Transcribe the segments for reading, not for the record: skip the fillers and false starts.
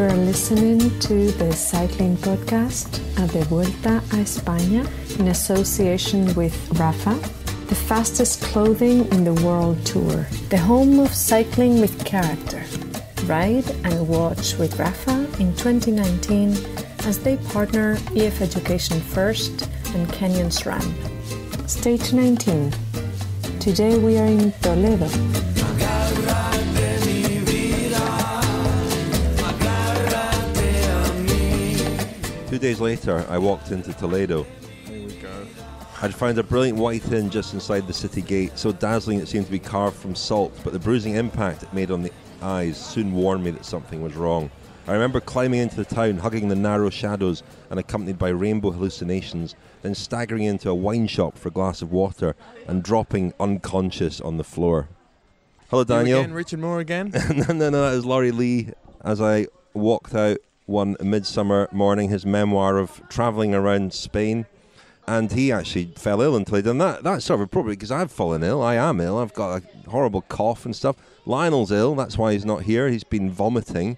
You are listening to the Cycling Podcast at the Vuelta a España in association with Rafa, the fastest clothing in the world tour, the home of cycling with character. Ride and watch with Rafa in 2019 as they partner EF Education First and Canyon-SRAM. Stage 19. Today we are in Toledo. Days later, I walked into Toledo. There we go. I'd found a brilliant white inn just inside the city gate, so dazzling it seemed to be carved from salt, but the bruising impact it made on the eyes soon warned me that something was wrong. I remember climbing into the town, hugging the narrow shadows and accompanied by rainbow hallucinations, then staggering into a wine shop for a glass of water and dropping unconscious on the floor. Hello, Daniel. You again, Richard Moore again? No, that was Laurie Lee. As I walked out one midsummer morning, his memoir of travelling around Spain, and he actually fell ill until he done that. That's sort of appropriate because I've fallen ill, I am ill, I've got a horrible cough and stuff. Lionel's ill, that's why he's not here, he's been vomiting.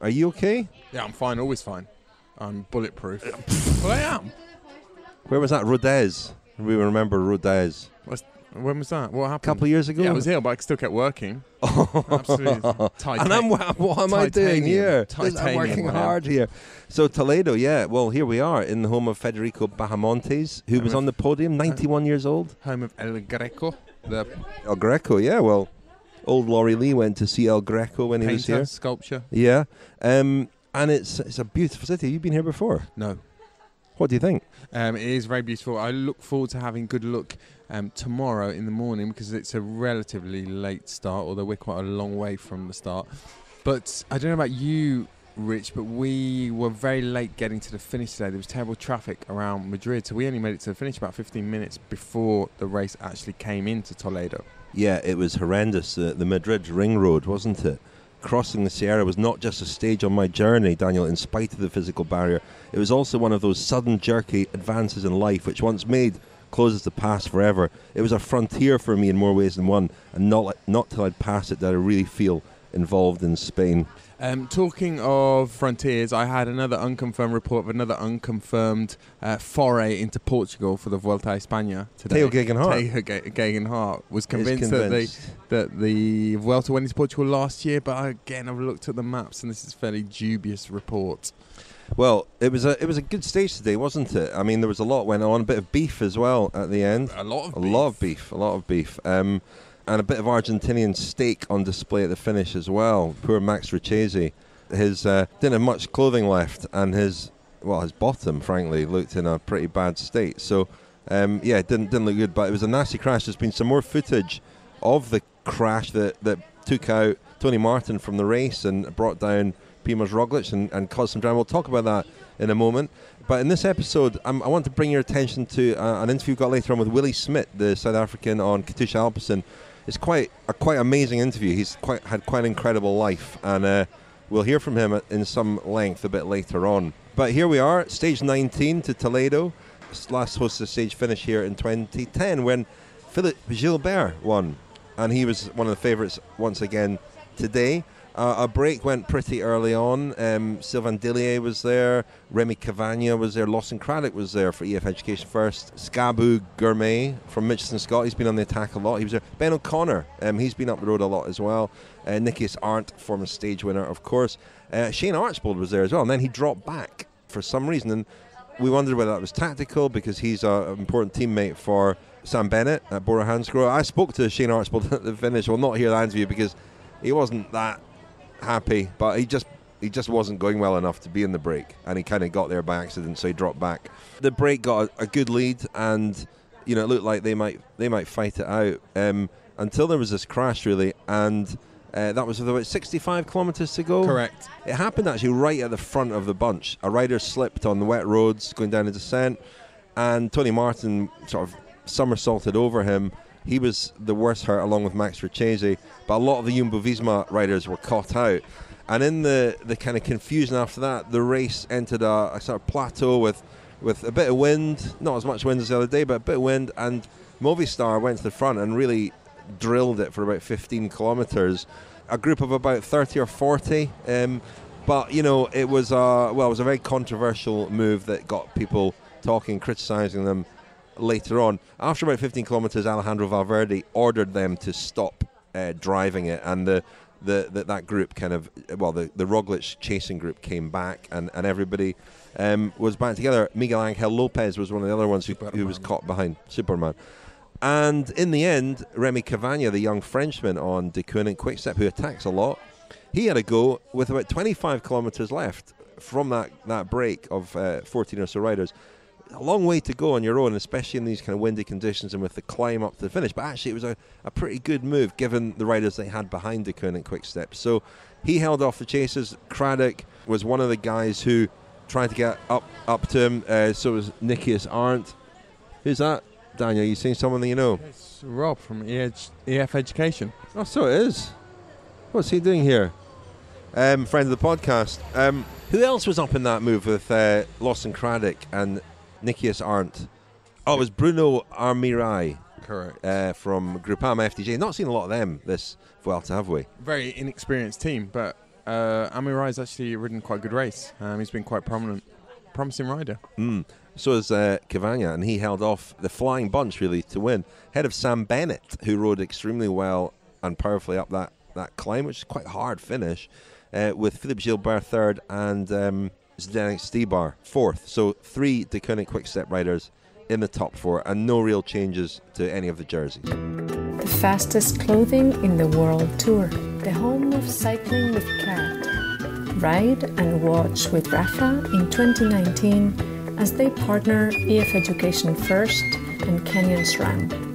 Are you okay? Yeah, I'm fine, always fine. I'm bulletproof. Well, I am. Where was that? Rodez. We remember Rodez. When was that? What happened? A couple of years ago? Yeah, I was ill, but I still kept working. Absolutely. And what am I doing here? I'm working hard here. So Toledo, yeah. Well, here we are in the home of Federico Bahamontes, who was on the podium, 91 years old. Home of El Greco. El Greco, yeah. Well, old Laurie Lee went to see El Greco when he was here. Sculpture. Yeah. And it's a beautiful city. You've been here before? No. What do you think? It is very beautiful. I look forward to having good look tomorrow in the morning because it's a relatively late start, although we're quite a long way from the start. But I don't know about you, Rich, but we were very late getting to the finish today. There was terrible traffic around Madrid, so we only made it to the finish about 15 minutes before the race actually came into Toledo. Yeah, it was horrendous. The Madrid ring road, wasn't it? Crossing the Sierra was not just a stage on my journey, Daniel, in spite of the physical barrier. It was also one of those sudden jerky advances in life which once made closes the past forever. It was a frontier for me in more ways than one, and not till I'd passed it did I really feel involved in Spain. Talking of frontiers, I had another unconfirmed report of another unconfirmed foray into Portugal for the Vuelta a España today. Teo Gegenhardt was convinced that the Vuelta went into Portugal last year, but again, I've looked at the maps and this is a fairly dubious report. Well, it was a good stage today, wasn't it? I mean, there was a lot went on, a bit of beef as well at the end. A lot of beef. And a bit of Argentinian steak on display at the finish as well. Poor Max Richeze. His didn't have much clothing left, and his bottom, frankly, looked in a pretty bad state. So, yeah, it didn't look good, but it was a nasty crash. There's been some more footage of the crash that took out Tony Martin from the race and brought down Primoz Roglic and caused some drama. We'll talk about that in a moment. But in this episode, I want to bring your attention to an interview we got later on with Willie Smith, the South African on Katusha-Alpecin. It's quite amazing interview. He's had quite an incredible life, and we'll hear from him in some length a bit later on. But here we are, stage 19 to Toledo. Last hosted stage finish here in 2010 when Philippe Gilbert won, and he was one of the favourites once again today. A break went pretty early on. Sylvain Dillier was there, Rémi Cavagna was there, Lawson Craddock was there for EF Education First, Scabu Gourmet from Mitchelton Scott, he's been on the attack a lot, he was there. Ben O'Connor, he's been up the road a lot as well. Nickius Arndt, former stage winner, of course. Shane Archbold was there as well, and then he dropped back for some reason, and we wondered whether that was tactical because he's an important teammate for Sam Bennett at Bora Hansgrohe. I spoke to Shane Archbold at the finish. We'll not hear that interview because he wasn't that happy, but he just wasn't going well enough to be in the break, and he kind of got there by accident, so he dropped back. The break got a good lead, and you know, it looked like they might fight it out until there was this crash, really, and that was about 65 kilometers to go. Correct. It happened actually right at the front of the bunch. A rider slipped on the wet roads going down a descent, and Tony Martin sort of somersaulted over him. He was the worst hurt, along with Max Richeze, but a lot of the Jumbo-Visma riders were caught out. And in the kind of confusion after that, the race entered a sort of plateau with a bit of wind, not as much wind as the other day, but a bit of wind, and Movistar went to the front and really drilled it for about 15 kilometres. A group of about 30 or 40 But, you know, it was a very controversial move that got people talking, criticising them later on. After about 15 kilometres, Alejandro Valverde ordered them to stop driving it, and that group kind of, the Roglic chasing group came back, and everybody was back together. Miguel Angel Lopez was one of the other ones who was caught behind Superman. And in the end, Rémi Cavagna, the young Frenchman on Deceuninck-Quick Step, who attacks a lot, he had a go with about 25 kilometres left from that break of 14 or so riders. A long way to go on your own, especially in these kind of windy conditions and with the climb up to the finish. But actually, it was a pretty good move given the riders they had behind Deceuninck-Quick Step. So he held off the chasers. Craddock was one of the guys who tried to get up to him. So was Nickius Arndt. Who's that, Daniel? You seen someone that you know? It's Rob from EF Education. Oh, so it is. What's he doing here? Friend of the podcast. Who else was up in that move with Lawson Craddock and Nickius Arndt? Oh, it was Bruno Armirail. Correct. From Groupama FDJ. Not seen a lot of them this Vuelta, have we? Very inexperienced team, but Armirail's actually ridden quite a good race. He's been quite promising rider. So is Cavagna, and he held off the flying bunch, really, to win. Ahead of Sam Bennett, who rode extremely well and powerfully up that climb, which is quite a hard finish, with Philippe Gilbert third and Zdenek Stibar fourth. So three Deceuninck-Quick Step riders in the top four, and no real changes to any of the jerseys. The fastest clothing in the World Tour. The home of cycling with character. Ride and watch with Rafa in 2019 as they partner EF Education First and Canyon-SRAM.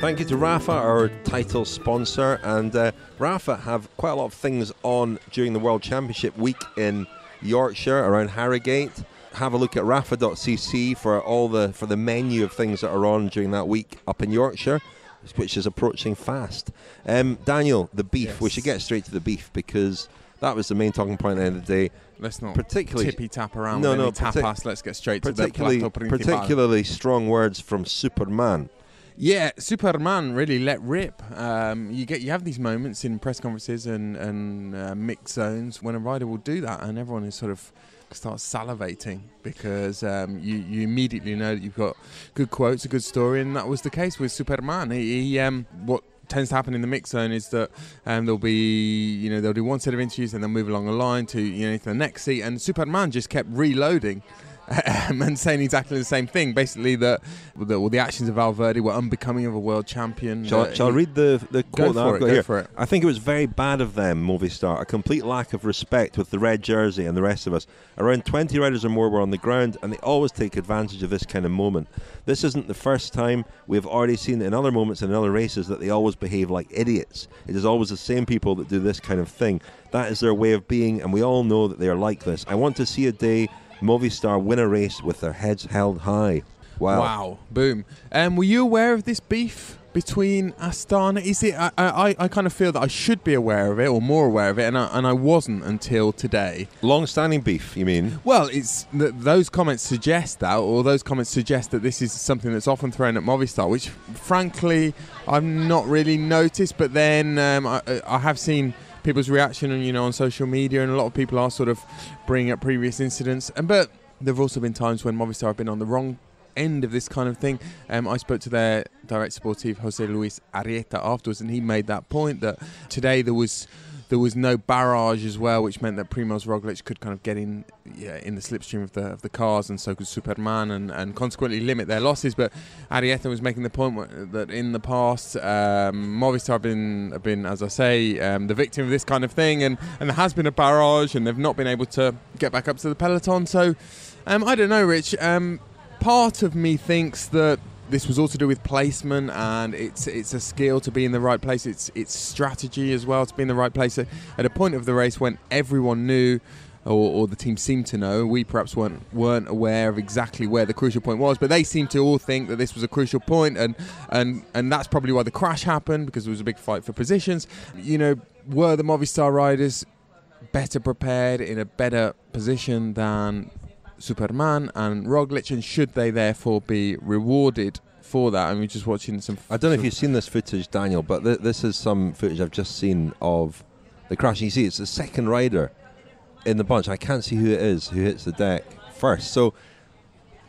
Thank you to Rafa, our title sponsor, and Rafa have quite a lot of things on during the World Championship week in Yorkshire around Harrogate. Have a look at rafa.cc for the menu of things that are on during that week up in Yorkshire, which is approaching fast. Daniel, the beef. Yes. We should get straight to the beef because that was the main talking point at the end of the day. Let's not tippy-tap around with any tapas. Let's get straight to the plato principal. Particularly strong words from Superman. Yeah, Superman really let rip. You have these moments in press conferences and mixed zones when a rider will do that, and everyone is sort of starts salivating because you immediately know that you've got good quotes, a good story, and that was the case with Superman. He what tends to happen in the mixed zone is that they'll do one set of interviews and then move along a line to the next seat, and Superman just kept reloading. And saying exactly the same thing, basically that the actions of Valverde were unbecoming of a world champion. Shall I read the quote that I've got here? I think it was very bad of them, Movistar. A complete lack of respect with the red jersey and the rest of us. Around 20 riders or more were on the ground, and they always take advantage of this kind of moment. This isn't the first time. We've already seen in other moments and in other races that they always behave like idiots. It is always the same people that do this kind of thing. That is their way of being, and we all know that they are like this. I want to see a day Movistar win a race with their heads held high. Wow. Boom. Were you aware of this beef between Astana? Is it? I kind of feel that I should be aware of it, or more aware of it, and I wasn't until today. Long-standing beef, you mean? Well, it's those comments suggest that this is something that's often thrown at Movistar, which, frankly, I've not really noticed. But then I have seen people's reaction on social media, and a lot of people are sort of bringing up previous incidents, but there have also been times when Movistar have been on the wrong end of this kind of thing. I spoke to their direct sportive Jose Luis Arrieta afterwards, and he made that point that today there was no barrage as well, which meant that Primoz Roglic could kind of get in the slipstream of the cars, and so could Superman, and consequently limit their losses. But Arrieta was making the point that in the past, Movistar have been, as I say, the victim of this kind of thing, and there has been a barrage, and they've not been able to get back up to the peloton. So, I don't know, Rich. Part of me thinks that this was all to do with placement, and it's a skill to be in the right place. It's strategy as well to be in the right place at a point of the race when everyone knew, or the team seemed to know. We perhaps weren't aware of exactly where the crucial point was, but they seemed to all think that this was a crucial point, and that's probably why the crash happened, because it was a big fight for positions. Were the Movistar riders better prepared, in a better position than Superman and Roglic, and should they therefore be rewarded for that? I mean, just watching some I don't know if you've seen this footage, Daniel, but this is some footage I've just seen of the crash. You see it's the second rider in the bunch. I can't see who it is who hits the deck first. So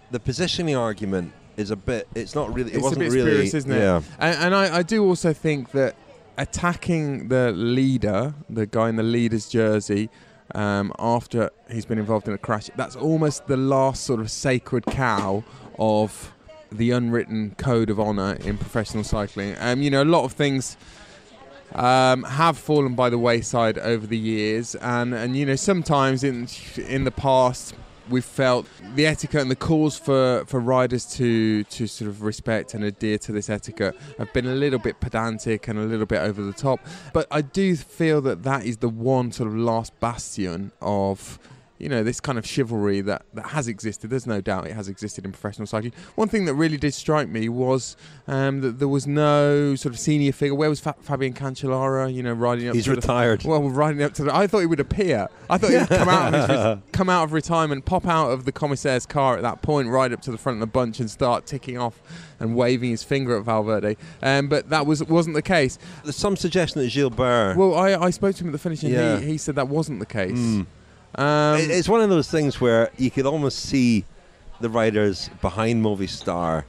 the positioning argument is a bit, it's not really, it wasn't really. It's a bit spurious, isn't it? Yeah. And I do also think that attacking the leader, the guy in the leader's jersey, after he's been involved in a crash, that's almost the last sort of sacred cow of the unwritten code of honour in professional cycling. You know, a lot of things have fallen by the wayside over the years, and you know, sometimes in the past we've felt the etiquette and the calls for riders to sort of respect and adhere to this etiquette have been a little bit pedantic and a little bit over the top. But I do feel that that is the one sort of last bastion of, you know, this kind of chivalry that has existed. There's no doubt it has existed in professional cycling. One thing that really did strike me was that there was no sort of senior figure. Where was Fabian Cancellara, you know, riding up? He's to retired. I thought he would appear. I thought he would come out of retirement, pop out of the commissaire's car at that point, ride up to the front of the bunch and start ticking off and waving his finger at Valverde. But that wasn't the case. There's some suggestion that Gilbert... Well, I spoke to him at the finish and yeah, he said that wasn't the case. Mm. It's one of those things where you could almost see the riders behind Movistar,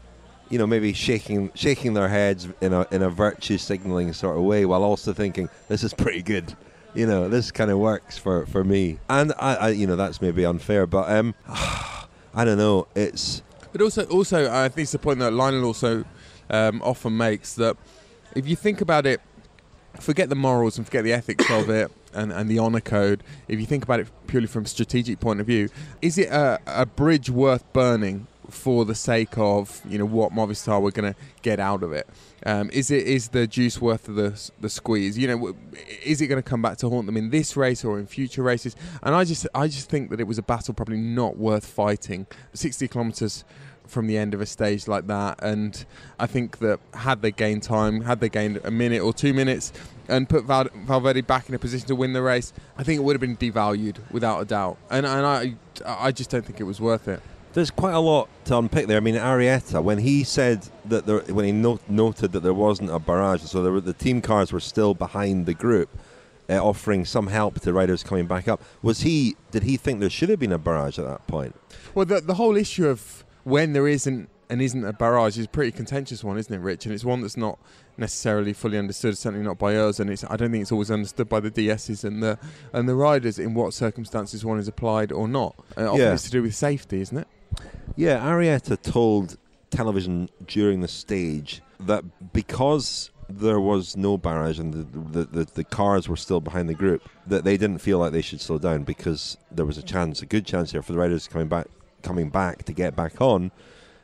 you know, maybe shaking their heads in a virtue signalling sort of way, while also thinking, this is pretty good, you know, this kind of works for me. And I you know, that's maybe unfair, but I don't know. It's but also I think it's the point that Lionel also often makes, that if you think about it, forget the morals and forget the ethics of it. And the honour code, if you think about it purely from a strategic point of view, is it a bridge worth burning for the sake of, you know, what Movistar we're going to get out of it? Is the juice worth of the squeeze? You know, is it going to come back to haunt them in this race or in future races? And I just think that it was a battle probably not worth fighting. 60 kilometres from the end of a stage like that, and I think that had they gained time, had they gained a minute or 2 minutes and put Valverde back in a position to win the race, I think it would have been devalued without a doubt, and I just don't think it was worth it. There's quite a lot to unpick there. I mean, Arrieta, when he said that noted that there wasn't a barrage, so the team cars were still behind the group, offering some help to riders coming back up, did he think there should have been a barrage at that point? Well, the whole issue of when there isn't a barrage is a pretty contentious one, isn't it, Rich? And it's one that's not necessarily fully understood, certainly not by us, and I don't think it's always understood by the DSs and the riders in what circumstances one is applied or not. Often it's to do with safety, isn't it? Yeah, Arrieta told television during the stage that because there was no barrage and the cars were still behind the group, that they didn't feel like they should slow down because there was a good chance here for the riders coming back to get back on.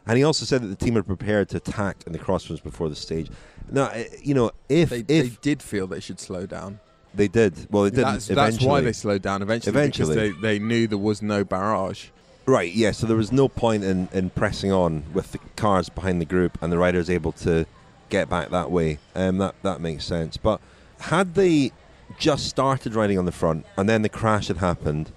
And he also said that the team are prepared to attack in the crossroads before the stage. Now, you know, if they did feel they should slow down. They did. Well, they didn't eventually. That's why they slowed down eventually. Because they knew there was no barrage. Right, yeah, so there was no point in pressing on with the cars behind the group and the riders able to get back that way. That makes sense. But had they just started riding on the front and then the crash had happened,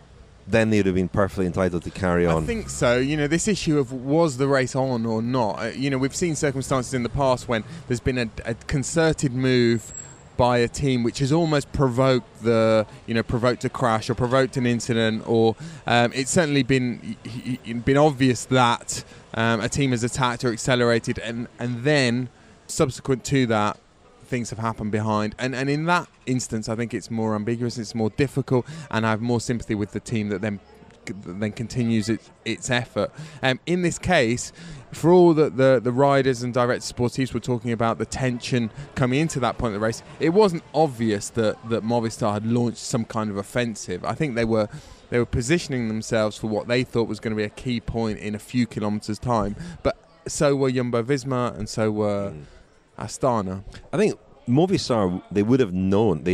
then they would have been perfectly entitled to carry on. I think so. You know, this issue of was the race on or not, you know, we've seen circumstances in the past when there's been a concerted move by a team which has almost provoked a crash or provoked an incident, or it's certainly been obvious that a team has attacked or accelerated, and then subsequent to that things have happened behind, and in that instance I think it's more ambiguous, it's more difficult, and I have more sympathy with the team that then continues its effort. In this case, for all that the riders and direct sportives were talking about the tension coming into that point of the race, it wasn't obvious that Movistar had launched some kind of offensive. I think they were positioning themselves for what they thought was going to be a key point in a few kilometers time, but so were Jumbo-Visma and so were Astana. I think Movistar, they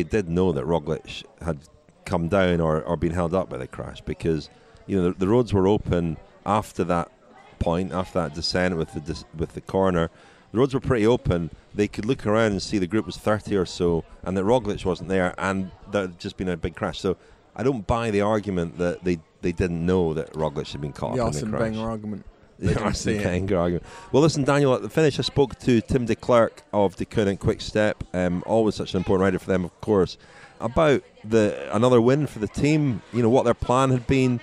did know that Roglic had come down or been held up by the crash, because, you know, the roads were open after that point, after that descent with the corner. The roads were pretty open. They could look around and see the group was 30 or so and that Roglic wasn't there, and there had just been a big crash. So I don't buy the argument that they didn't know that Roglic had been caught up in the crash. Wenger argument. Well, listen, Daniel, at the finish I spoke to Tim de Klerk of Deceuninck-Quick Step, always such an important rider for them, of course, about another win for the team, you know, what their plan had been,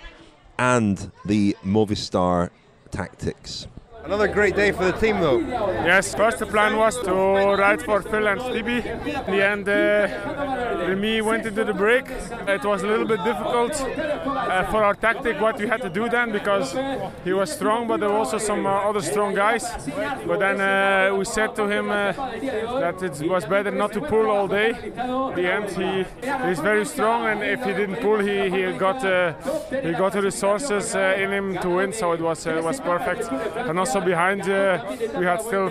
and the Movistar tactics. Another great day for the team, though. Yes, first the plan was to ride for Phil and Stevie. In the end, Remy went into the break. It was a little bit difficult for our tactic, what we had to do then, because he was strong, but there were also some other strong guys. But then we said to him that it was better not to pull all day. In the end, he's very strong, and if he didn't pull, he got the resources in him to win, so it was perfect. And also behind, we had still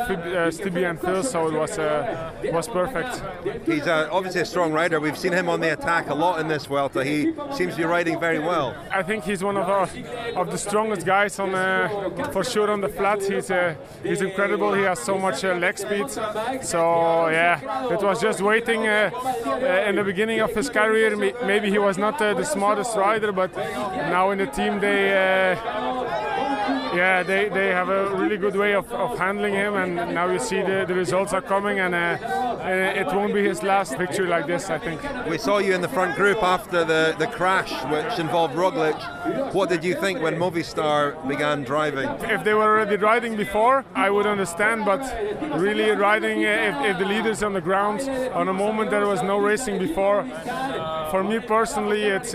Stevie and Phil, so it was perfect. He's obviously a strong rider. We've seen him on the attack a lot in this Vuelta. He seems to be riding very well. I think he's one of the strongest guys on for sure on the flat. He's incredible. He has so much leg speed. So yeah, it was just waiting in the beginning of his career. Maybe he was not the smartest rider, but now in the team they. Yeah, they have a really good way of handling him, and now you see the results are coming, and it won't be his last victory like this, I think. We saw you in the front group after the crash, which involved Roglic. What did you think when Movistar began driving? If they were already riding before, I would understand, but really riding, if the leader's on the ground, on a moment there was no racing before, for me personally, it's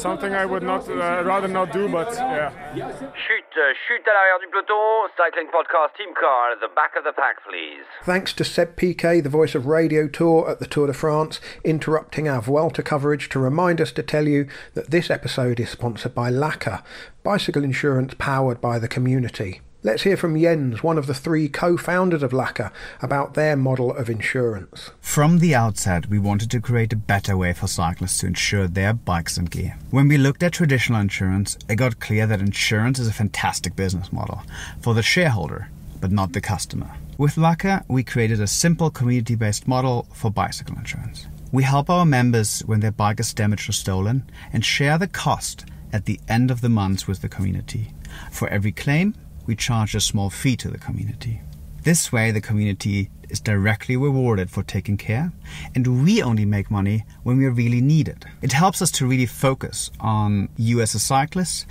something I would not rather not do, but yeah. Chute à l'arrière du peloton, Cycling Podcast team car at the back of the pack, please. Thanks to Seb Piquet, the voice of Radio Tour at the Tour de France, interrupting our Vuelta coverage to remind us to tell you that this episode is sponsored by Laka, bicycle insurance powered by the community. Let's hear from Jens, one of the three co-founders of Laka, about their model of insurance. From the outset, we wanted to create a better way for cyclists to insure their bikes and gear. When we looked at traditional insurance, it got clear that insurance is a fantastic business model for the shareholder, but not the customer. With Laka, we created a simple community-based model for bicycle insurance. We help our members when their bike is damaged or stolen and share the cost at the end of the month with the community. For every claim, we charge a small fee to the community. This way, the community is directly rewarded for taking care, and we only make money when we really need it. It helps us to really focus on you as a cyclist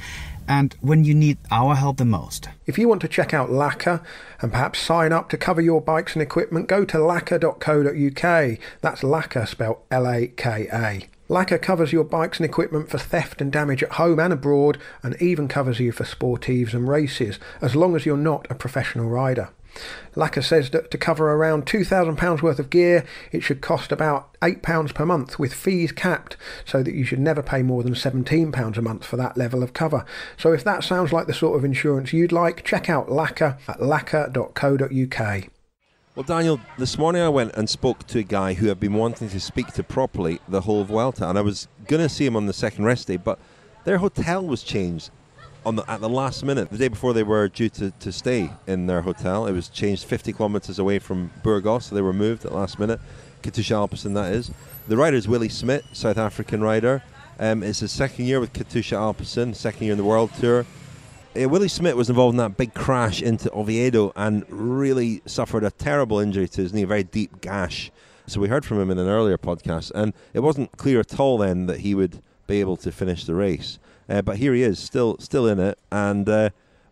and when you need our help the most. If you want to check out Laka and perhaps sign up to cover your bikes and equipment, go to laka.co.uk. That's Laka, spelled Laka. Laka covers your bikes and equipment for theft and damage at home and abroad, and even covers you for sportives and races, as long as you're not a professional rider. Laka says that to cover around £2,000 worth of gear, it should cost about £8 per month, with fees capped, so that you should never pay more than £17 a month for that level of cover. So if that sounds like the sort of insurance you'd like, check out Laka at laka.co.uk. Well, Daniel, this morning I went and spoke to a guy who I've been wanting to speak to properly the whole Vuelta, and I was going to see him on the second rest day, but their hotel was changed at the last minute. The day before they were due to stay in their hotel, it was changed 50 kilometres away from Burgos, so they were moved at the last minute. Katusha-Alpecin, that is. The rider is Willie Smith, South African rider. It's his second year with Katusha-Alpecin, second year in the World Tour. Willie Smith was involved in that big crash into Oviedo and really suffered a terrible injury to his knee, a very deep gash. So we heard from him in an earlier podcast, and it wasn't clear at all then that he would be able to finish the race. But here he is, still in it, and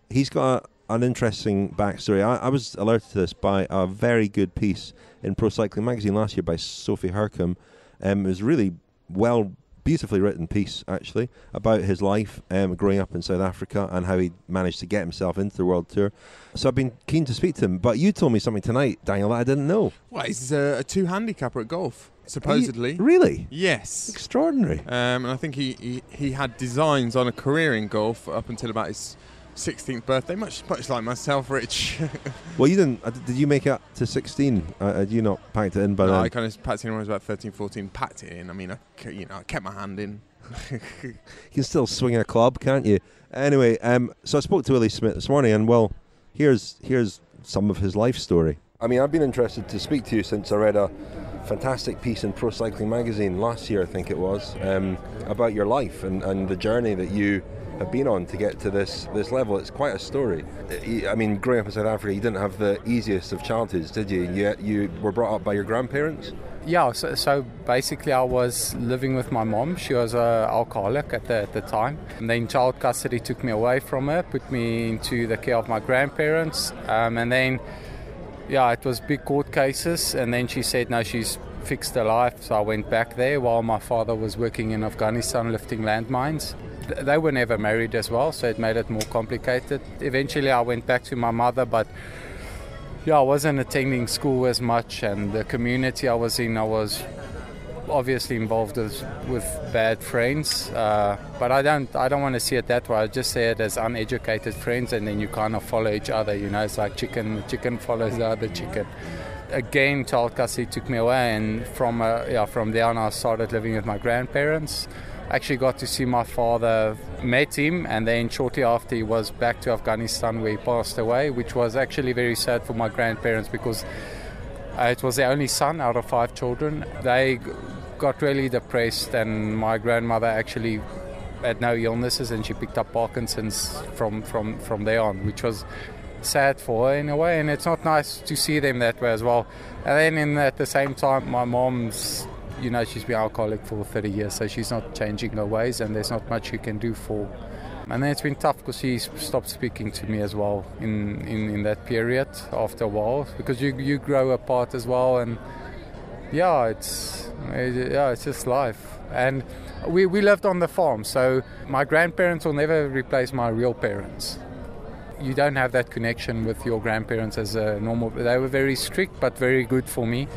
he's got an interesting backstory. I was alerted to this by a very good piece in Pro Cycling Magazine last year by Sophie Hercombe. It was really beautifully written piece, actually, about his life growing up in South Africa and how he managed to get himself into the World Tour. So I've been keen to speak to him, but you told me something tonight, Daniel, that I didn't know. Well, he's a two handicapper at golf, supposedly. Really? Yes. Extraordinary. And I think he had designs on a career in golf up until about his 16th birthday, much like myself, Rich. Well, you didn't. Did you make it up to 16? Had you not packed it in by then? I kind of packed it in when I was about 13, 14. Packed it in. I mean, I kept my hand in. You can still swing a club, can't you? Anyway, so I spoke to Willie Smith this morning, and well, here's some of his life story. I mean, I've been interested to speak to you since I read a fantastic piece in Pro Cycling Magazine last year, I think it was, about your life and the journey that you have been on to get to this level. It's quite a story. I mean, growing up in South Africa, you didn't have the easiest of childhoods, did you? You were brought up by your grandparents? Yeah, so basically I was living with my mom. She was an alcoholic at the time. And then child custody took me away from her, put me into the care of my grandparents. And then, yeah, it was big court cases. And then she said, no, she's fixed her life. So I went back there while my father was working in Afghanistan lifting landmines. They were never married as well, so it made it more complicated. Eventually I went back to my mother, but yeah, I wasn't attending school as much, and the community I was in, I was obviously involved with bad friends, but I don't want to see it that way. I just see it as uneducated friends, and then you kind of follow each other, you know. It's like the chicken follows the other chicken. Again, child custody took me away, and from there on I started living with my grandparents. Actually got to see my father, met him, and then shortly after he was back to Afghanistan where he passed away, which was actually very sad for my grandparents because it was their only son out of 5 children. They got really depressed, and my grandmother actually had no illnesses, and she picked up Parkinson's from there on, which was sad for her in a way, and it's not nice to see them that way as well. And then at the same time, my mom's, you know, she's been alcoholic for 30 years, so she's not changing her ways, and there's not much you can do for. And then it's been tough because she stopped speaking to me as well in that period after a while, because you grow apart as well, and it's just life. And we lived on the farm, so my grandparents will never replace my real parents. You don't have that connection with your grandparents as a normal. They were very strict, but very good for me,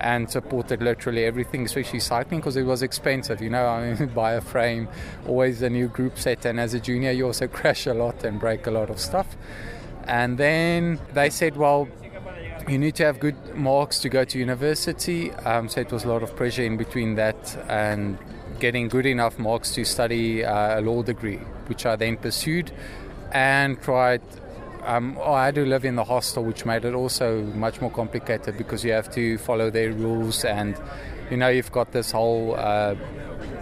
and supported literally everything, especially cycling, because it was expensive, you know. I mean, buy a frame, always a new group set, and as a junior you also crash a lot and break a lot of stuff. And then they said, well, you need to have good marks to go to university, so it was a lot of pressure in between that and getting good enough marks to study a law degree, which I then pursued and tried. I had to live in the hostel, which made it also much more complicated because you have to follow their rules, and you know, you've got this whole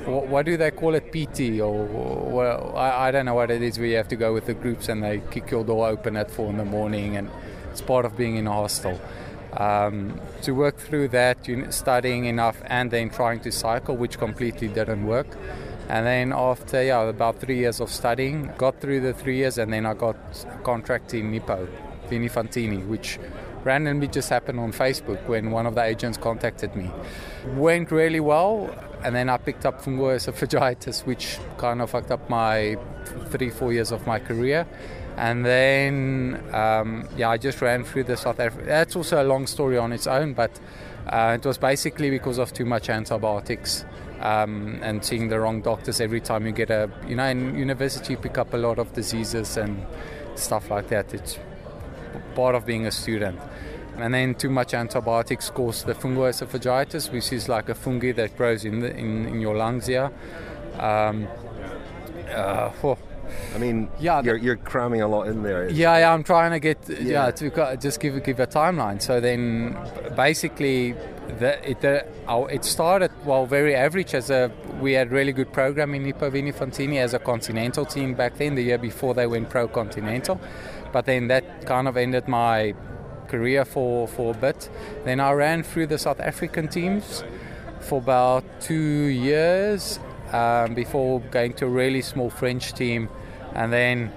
what do they call it, PT, or well, I don't know what it is, where you have to go with the groups and they kick your door open at 4 a.m, and it's part of being in a hostel. To work through that, studying enough and then trying to cycle, which completely didn't work. And then after about 3 years of studying, got through the 3 years, and then I got a contract in Nippo, Vinifantini, which randomly just happened on Facebook when one of the agents contacted me. Went really well, and then I picked up fungal esophagitis, which kind of fucked up my 3-4 years of my career. And then, I just ran through the South Africa. That's also a long story on its own, but it was basically because of too much antibiotics. And seeing the wrong doctors every time you get in university you pick up a lot of diseases and stuff like that. It's part of being a student. And then too much antibiotics caused the fungal esophagitis, which is like a fungi that grows in your lungs here. You're cramming a lot in there. Yeah, I'm trying to get to just give a timeline. So then basically it started very average. We had really good program in Nippo Vinifantini as a continental team back then, the year before they went pro continental, but then that kind of ended my career for a bit. Then I ran through the South African teams for about 2 years before going to a really small French team. And then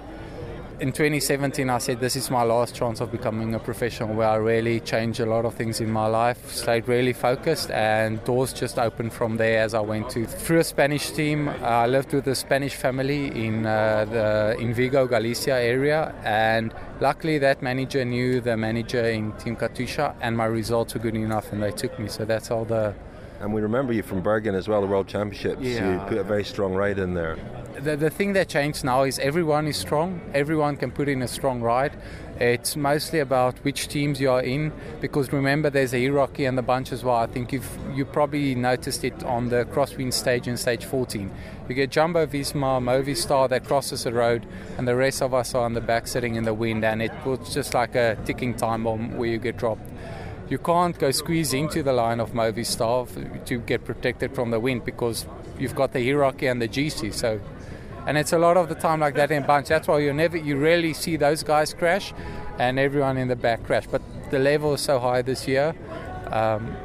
in 2017 I said, this is my last chance of becoming a professional, where I really changed a lot of things in my life, stayed really focused, and doors just opened from there as I went through a Spanish team. I lived with a Spanish family in Vigo, Galicia area, and luckily that manager knew the manager in Team Katusha, and my results were good enough and they took me. So that's all the... And we remember you from Bergen as well, the World Championships. Yeah. You put a very strong ride in there. The thing that changed now is everyone is strong. Everyone can put in a strong ride. It's mostly about which teams you are in, because remember there's a hierarchy in the bunch as well. I think you probably noticed it on the crosswind stage in stage 14. You get Jumbo-Visma, Movistar that crosses the road, and the rest of us are on the back sitting in the wind, and it was just like a ticking time bomb where you get dropped. You can't go squeeze into the line of Movistar to get protected from the wind, because you've got the hierarchy and the GC. So, and it's a lot of the time like that in bunch. That's why you rarely see those guys crash and everyone in the back crash. But the level is so high this year.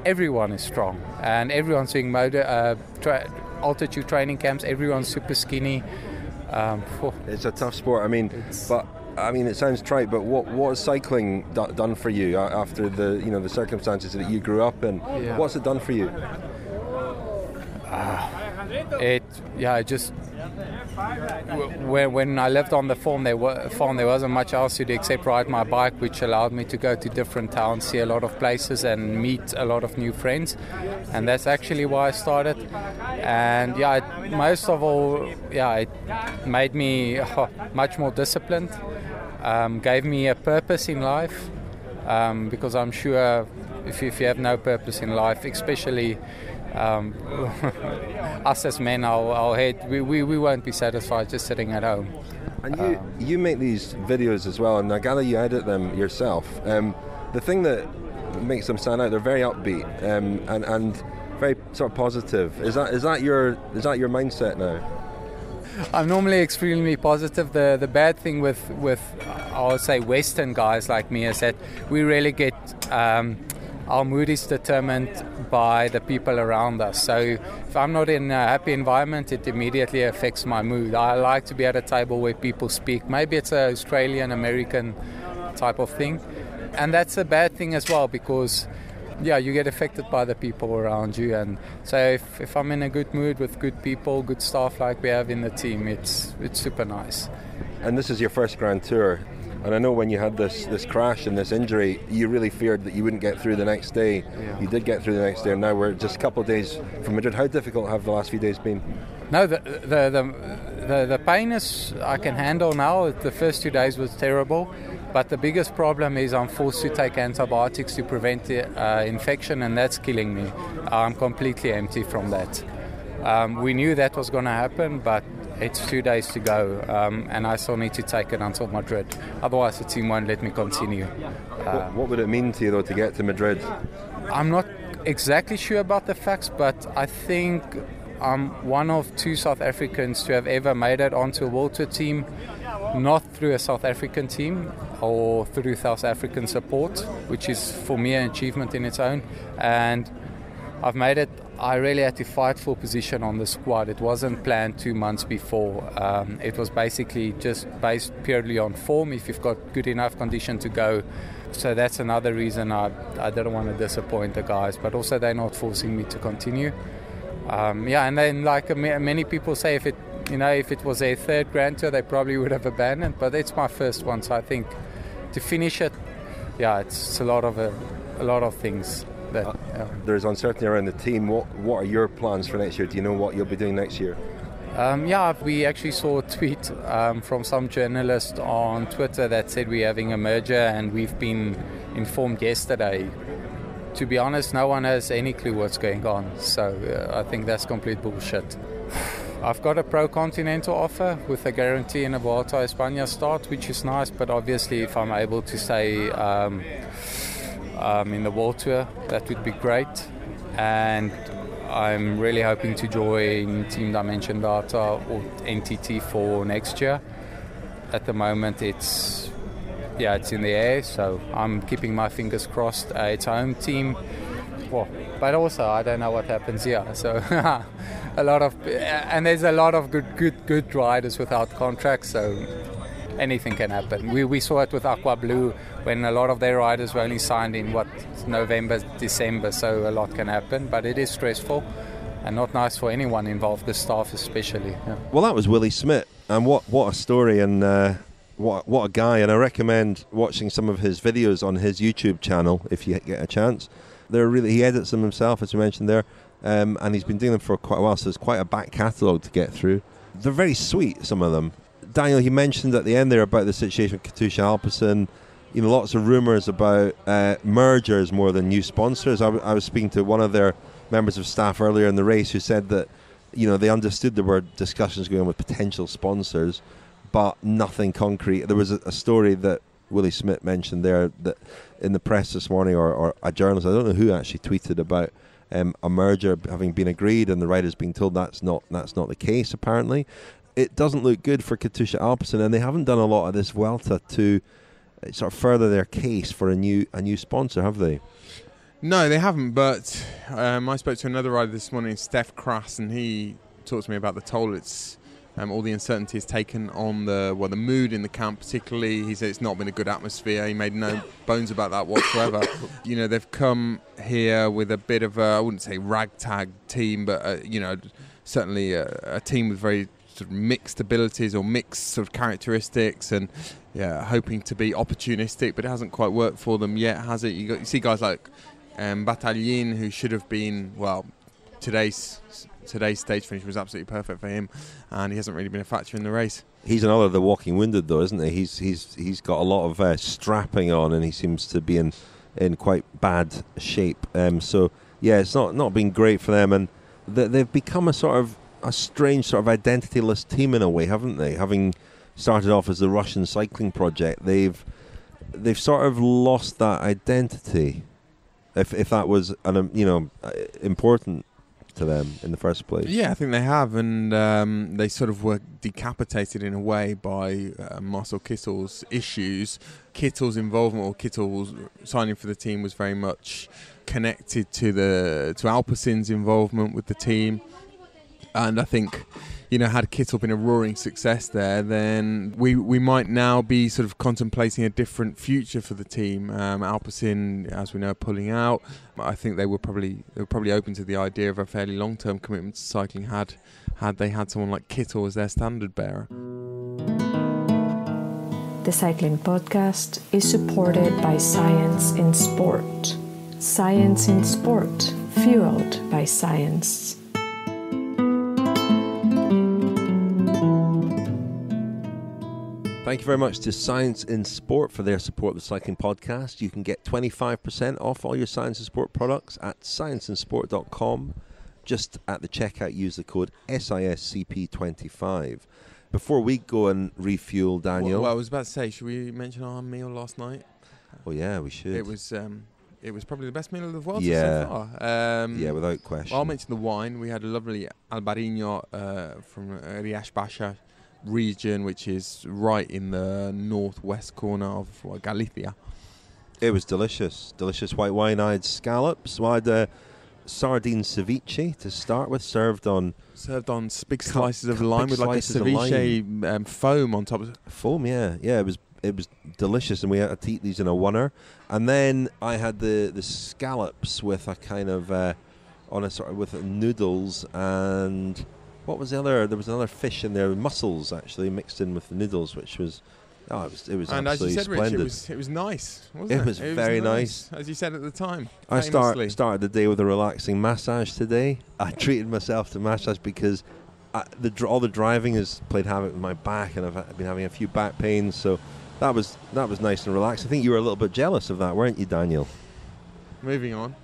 Everyone is strong, and everyone's doing altitude training camps. Everyone's super skinny. It's a tough sport. I mean, it sounds trite, but what has cycling done for you after the circumstances that you grew up in? Yeah. What's it done for you? When I lived on the farm, there wasn't much else to do except ride my bike, which allowed me to go to different towns, see a lot of places, and meet a lot of new friends. And that's actually why I started. And it made me much more disciplined, gave me a purpose in life, because I'm sure if you have no purpose in life, especially us as men, our head, we won't be satisfied just sitting at home. And you make these videos as well, and I gather you edit them yourself. The thing that makes them stand out, they're very upbeat and very sort of positive. Is that your mindset now? I'm normally extremely positive. The bad thing with I'll say Western guys like me is that we really get our mood is determined by the people around us. So if I'm not in a happy environment, it immediately affects my mood. I like to be at a table where people speak. Maybe it's an Australian, American type of thing. And that's a bad thing as well, because you get affected by the people around you. And so if I'm in a good mood with good people, good staff like we have in the team, it's super nice. And this is your first Grand Tour. And I know when you had this crash and this injury, you really feared that you wouldn't get through the next day. Yeah. You did get through the next day, and now we're just a couple of days from Madrid. How difficult have the last few days been? No, the pain is I can handle now. The first 2 days was terrible, but the biggest problem is I'm forced to take antibiotics to prevent the infection, and that's killing me. I'm completely empty from that. We knew that was going to happen, but it's 2 days to go, and I still need to take it until Madrid. Otherwise, the team won't let me continue. What would it mean to you, though, to get to Madrid? I'm not exactly sure about the facts, but I think I'm one of two South Africans to have ever made it onto a World Tour team, not through a South African team or through South African support, which is, for me, an achievement in its own. And I've made it. I really had to fight for position on the squad. It wasn't planned 2 months before. It was basically just based purely on form, if you've got good enough condition to go. So that's another reason I didn't want to disappoint the guys, but also they're not forcing me to continue. And then, like many people say, if it was their third Grand Tour, they probably would have abandoned, but it's my first one, so I think to finish it, it's a lot of things. There's uncertainty around the team. What are your plans for next year? Do you know what you'll be doing next year? We actually saw a tweet from some journalist on Twitter that said we're having a merger, and we've been informed yesterday. To be honest, no one has any clue what's going on, so I think that's complete bullshit. I've got a Pro Continental offer with a guarantee in a Vuelta a España start, which is nice, but obviously if I'm able to stay in the World Tour, that would be great. And I'm really hoping to join Team Dimension Data or NTT for next year. At the moment it's in the air, so I'm keeping my fingers crossed. It's home team, but also I don't know what happens here, so there's a lot of good riders without contracts, so anything can happen. We saw it with Aqua Blue when a lot of their riders were only signed in November, December, so a lot can happen, but it is stressful and not nice for anyone involved, the staff especially. Yeah. Well, that was Willie Smith, and what a story, and what a guy, and I recommend watching some of his videos on his YouTube channel if you get a chance. He edits them himself, as you mentioned there, and he's been doing them for quite a while, so it's quite a back catalogue to get through. They're very sweet, some of them. Daniel, you mentioned at the end there about the situation with Katusha-Alpecin. You know, lots of rumours about mergers more than new sponsors. I was speaking to one of their members of staff earlier in the race who said that, they understood there were discussions going on with potential sponsors, but nothing concrete. There was a story that Willie Smith mentioned there that in the press this morning, or a journalist, I don't know who actually tweeted about a merger having been agreed and the riders being told that's not the case, apparently. It doesn't look good for Katusha-Alpecin, and they haven't done a lot of this Vuelta to sort of further their case for a new sponsor, have they? No, they haven't, but I spoke to another rider this morning, Steph Crass, and he talked to me about the toll it's all the uncertainty has taken on the mood in the camp particularly. He said it's not been a good atmosphere. He made no bones about that whatsoever. You know, they've come here with a bit of a, I wouldn't say ragtag team, but you know, certainly a team with very sort of mixed abilities or mixed sort of characteristics, and yeah, hoping to be opportunistic, but it hasn't quite worked for them yet, has it? You see guys like Battaglin, who should have been, well, today's stage finish was absolutely perfect for him, and he hasn't really been a factor in the race. He's another of the walking winded, though, isn't he? He's got a lot of strapping on, and he seems to be in quite bad shape. So yeah, it's not been great for them, and they've become a sort of a strange sort of identityless team in a way, haven't they? Having started off as the Russian Cycling Project, they've sort of lost that identity. If that was important to them in the first place. Yeah, I think they have, and they sort of were decapitated in a way by Marcel Kittel's issues. Kittel's involvement, or Kittel's signing for the team, was very much connected to Alpecin's involvement with the team. And I think, you know, had Kittel been a roaring success there, then we might now be sort of contemplating a different future for the team. Alpecin, as we know, are pulling out. I think they were probably open to the idea of a fairly long-term commitment to cycling had they had someone like Kittel as their standard bearer. The Cycling Podcast is supported by Science in Sport. Science in Sport, fueled by science. Thank you very much to Science in Sport for their support of the Cycling Podcast. You can get 25% off all your Science in Sport products at scienceinsport.com. Just at the checkout, use the code SISCP25. Before we go and refuel, Daniel... Well, I was about to say, should we mention our meal last night? Oh, yeah, we should. It was probably the best meal of the world so far. Without question. I'll mention the wine. We had a lovely Albarino from Riash-Baxa region, which is right in the northwest corner of Galicia. It was delicious white wine. I had scallops. I had sardine ceviche to start with, served on big slices of lime with like a ceviche foam on top of it. It was delicious, and we had to eat these in a oneer. And then I had the scallops with a kind of with noodles, and what was the other? There was another fish in there, mussels actually mixed in with the noodles, which was, it was and absolutely splendid. And as you said, Rich, it was nice, wasn't it? It was very nice. As you said at the time, famously. I started the day with a relaxing massage today. I treated myself to massage because all the driving has played havoc with my back, and I've been having a few back pains. So that was nice and relaxed. I think you were a little bit jealous of that, weren't you, Daniel? Moving on.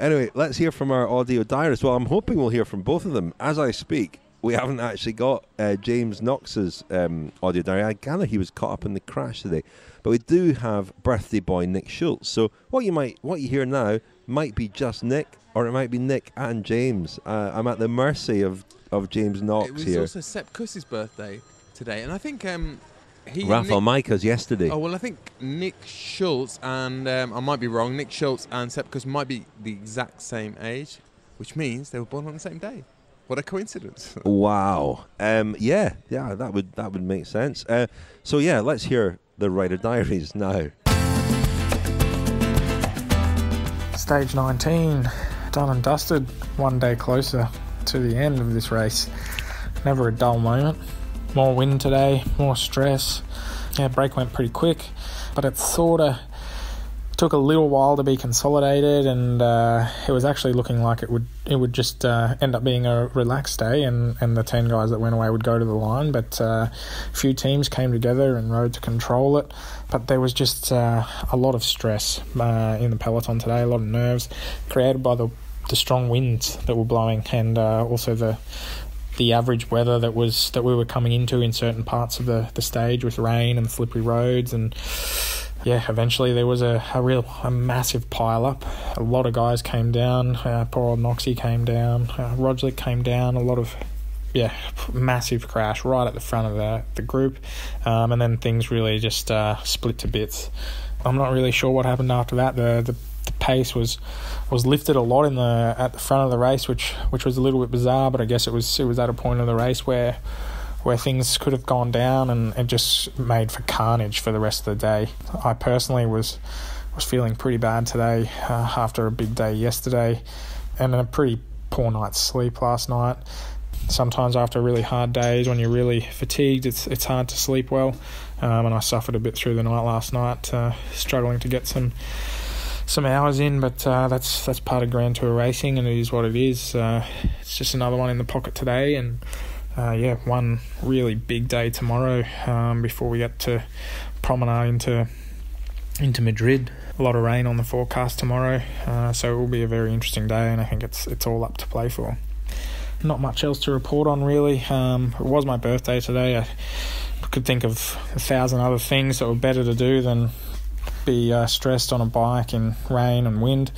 Anyway, let's hear from our audio diarist. Well, I'm hoping we'll hear from both of them as I speak. We haven't actually got James Knox's audio diary. I gather he was caught up in the crash today, but we do have birthday boy Nick Schultz. So what you hear now might be just Nick, or it might be Nick and James. I'm at the mercy of James Knox here. It was also Sepp Kuss's birthday today, and I think Rafa Micah's yesterday. Oh, well, I think Nick Schultz and, I might be wrong, Nick Schultz and Sepp Kuss might be the exact same age, which means they were born on the same day. What a coincidence. Wow. Yeah, that would make sense. So, yeah, let's hear the Rider Diaries now. Stage 19, done and dusted, one day closer to the end of this race. Never a dull moment. More wind today, more stress. Yeah, break went pretty quick, but it sort of took a little while to be consolidated, and it was actually looking like it would just end up being a relaxed day, and the 10 guys that went away would go to the line, but a few teams came together and rode to control it. But there was just a lot of stress in the peloton today, a lot of nerves created by the strong winds that were blowing, and also the average weather that we were coming into in certain parts of the stage, with rain and slippery roads. And yeah, eventually there was a massive pile-up. A lot of guys came down. Poor old Noxie came down. Roglic came down. A lot of, massive crash right at the front of the group. And then things really just split to bits. I'm not really sure what happened after that. The pace was lifted a lot in the at the front of the race, which was a little bit bizarre. But I guess it was at a point of the race where things could have gone down, and it just made for carnage for the rest of the day. I personally was feeling pretty bad today after a big day yesterday, and a pretty poor night's sleep last night. Sometimes after really hard days, when you're really fatigued, it's hard to sleep well, and I suffered a bit through the night last night, struggling to get some hours in, but that's part of Grand Tour racing, and it is what it is. It's just another one in the pocket today, and one really big day tomorrow before we get to promenade into Madrid. A lot of rain on the forecast tomorrow, so it will be a very interesting day, and I think it's all up to play for. Not much else to report on, really. It was my birthday today. I could think of 1,000 other things that were better to do than be stressed on a bike in rain and wind.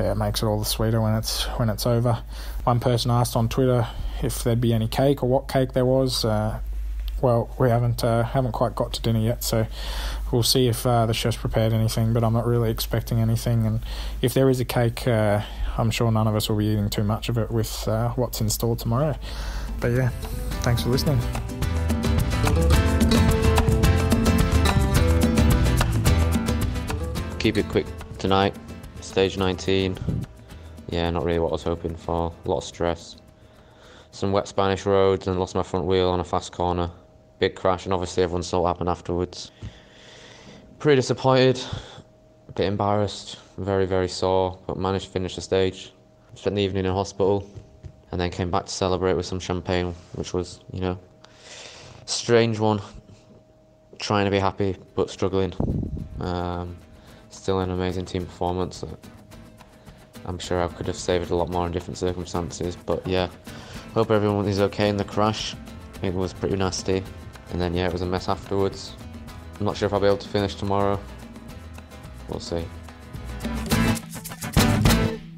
Yeah, it makes it all the sweeter when it's over. One person asked on Twitter if there'd be any cake or what cake there was. Well, we haven't quite got to dinner yet, so we'll see if the chef's prepared anything, but I'm not really expecting anything. And if there is a cake, I'm sure none of us will be eating too much of it with what's in store tomorrow. But yeah, thanks for listening. Keep it quick tonight, stage 19. Yeah, not really what I was hoping for. A lot of stress. Some wet Spanish roads, and lost my front wheel on a fast corner. Big crash, and obviously everyone saw what happened afterwards. Pretty disappointed, a bit embarrassed, very, very sore, but managed to finish the stage. Spent the evening in hospital, and then came back to celebrate with some champagne, which was, strange one. Trying to be happy, but struggling. Still an amazing team performance that I'm sure I could have saved a lot more in different circumstances, but yeah. Hope everyone is okay in the crash. It was pretty nasty, and then it was a mess afterwards. I'm not sure if I'll be able to finish tomorrow. We'll see.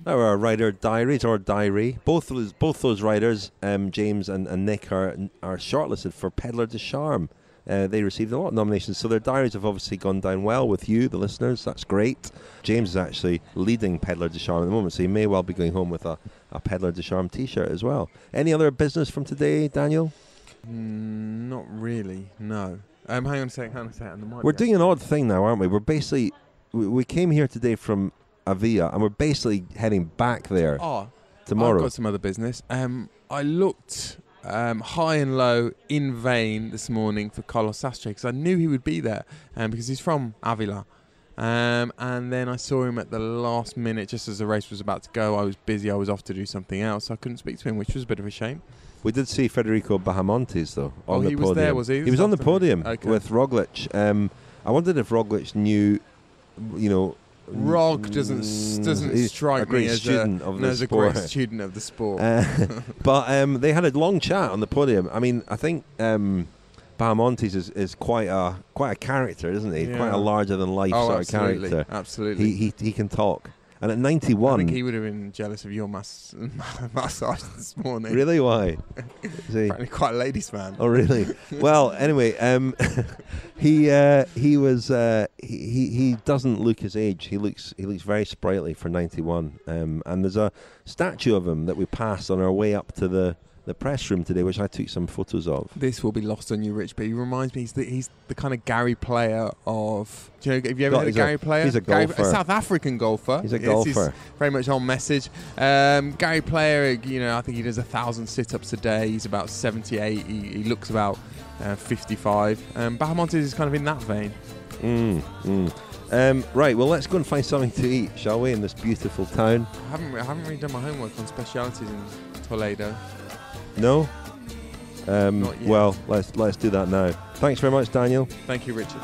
Now our rider diaries, or diary. Both those riders, James and Nick, are shortlisted for Pedler de Charme. They received a lot of nominations, so their diaries have obviously gone down well with you, the listeners. That's great. James is actually leading Pedler de Charme at the moment, so he may well be going home with a Pedler de Charme t-shirt as well. Any other business from today, Daniel? Not really, no. Hang on a second. We're doing an odd thing now, aren't we? We're basically... We came here today from Avia, and we're basically heading back there tomorrow. I've got some other business. I looked... high and low in vain this morning for Carlos Sastre, because I knew he would be there, because he's from Avila, and then I saw him at the last minute just as the race was about to go. I was busy, I was off to do something else, so I couldn't speak to him, which was a bit of a shame. We did see Federico Bahamontes though on the podium. He was there, was he? He was on the podium with Roglic. I wondered if Roglic knew, Rog doesn't strike me as a great student of the sport. But they had a long chat on the podium. I mean, I think Bahamontes is quite a character, isn't he? Yeah. Quite a larger than life sort of character. Absolutely. He can talk. And at 91, I think he would have been jealous of your massage this morning. Really? Why? Apparently quite a ladies' man. Oh, really? Well, anyway, he doesn't look his age. He looks very sprightly for 91. And there's a statue of him that we passed on our way up to the press room today, which I took some photos of. This will be lost on you, Rich, but he reminds me he's the kind of Gary Player of... have you ever heard of Gary Player? He's a golfer. A South African golfer. He's a golfer. He's very much on message. Gary Player, I think he does 1,000 sit-ups a day. He's about 78. He looks about 55. Bahamontes is kind of in that vein. Right, well, let's go and find something to eat, shall we, in this beautiful town? I haven't really done my homework on specialities in Toledo. No? Well, let's do that now. Thanks very much, Daniel. Thank you, Richard.